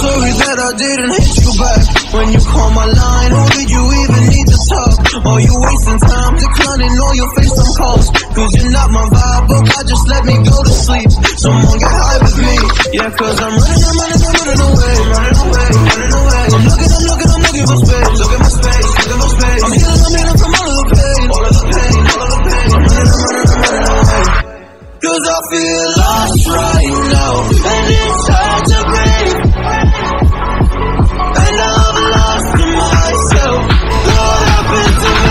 sorry that I didn't hit you back. When you call my line, oh, did you even need to talk? Are you wasting time declining all your FaceTime calls? Cause you're not my vibe, but God just let me go to sleep. Someone get high with me. Yeah, cause I'm running away. I'm looking for space. Look at my space. I'm healing from all of the pain. I'm running away. Cause I feel lost right now, and it's hard to breathe. And I'm lost in myself. What happened to me?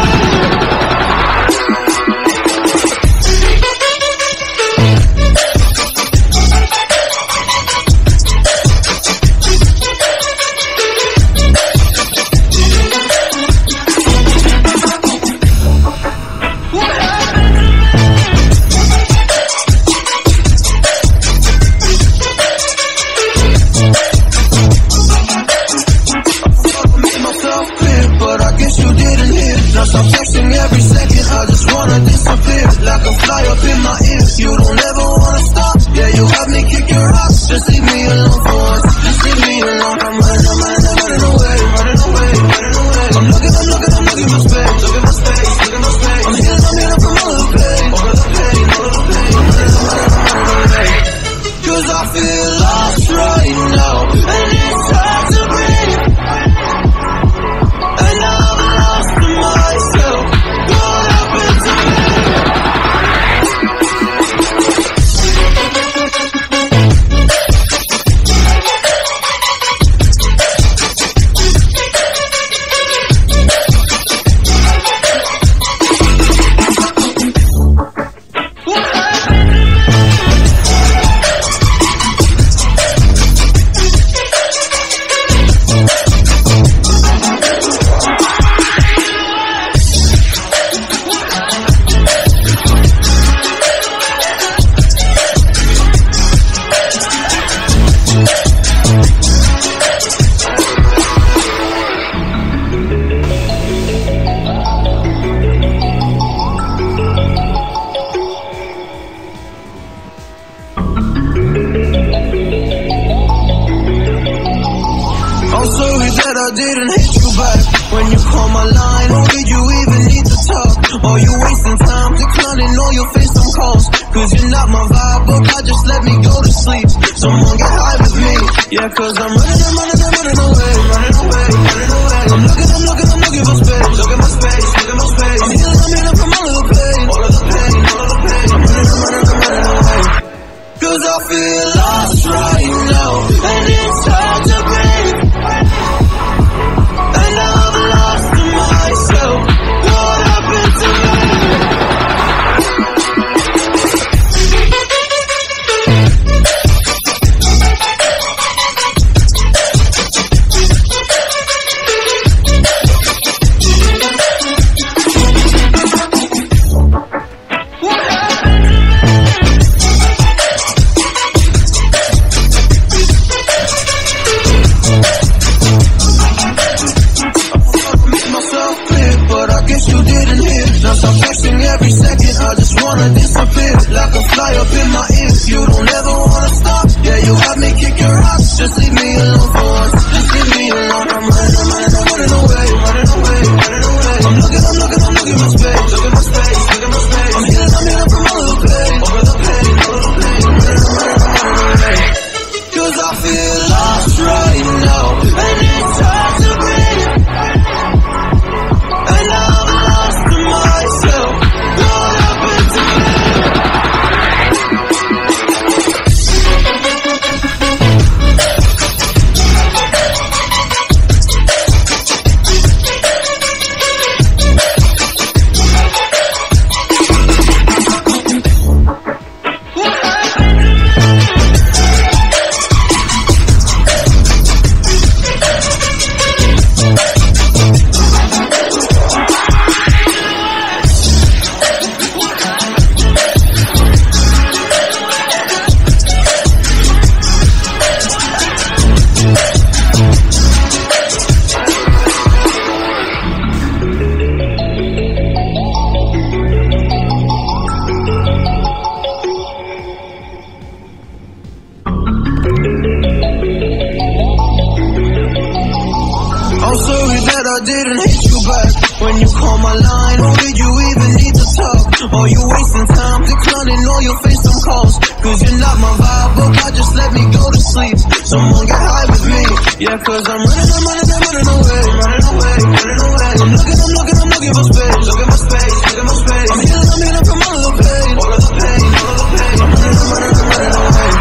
Or you wasting time declining on your face them calls. Cause you're not my vibe, but I just let me go to sleep. Someone get high with me. Yeah, cause I'm running away. I'm looking for space. Looking for space. I'm healing from all of the pain. I'm running away.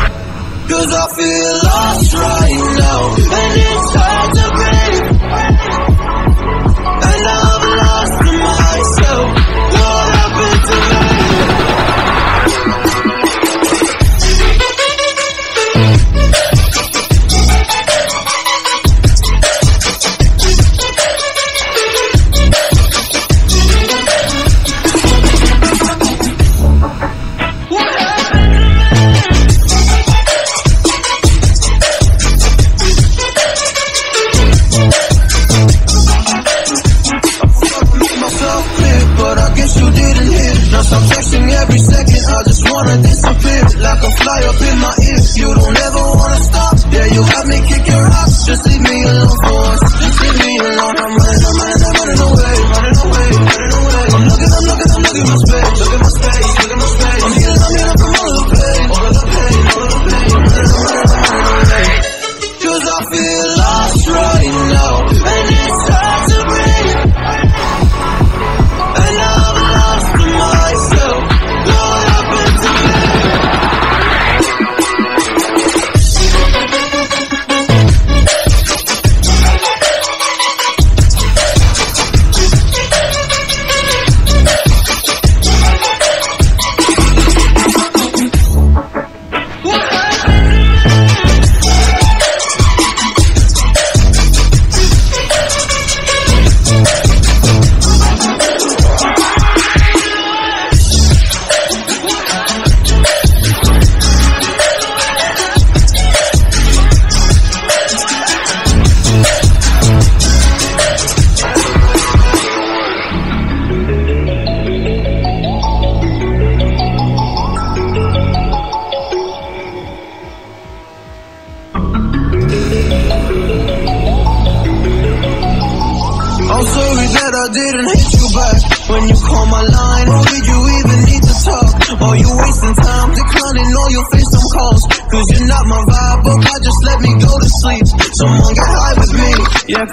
Cause I feel lost right now, and it's hard to breathe. And I've lost myself. What happened to me?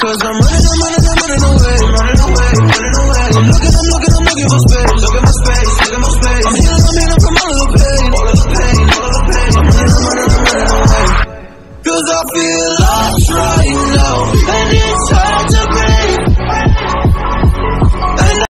Cause I'm running.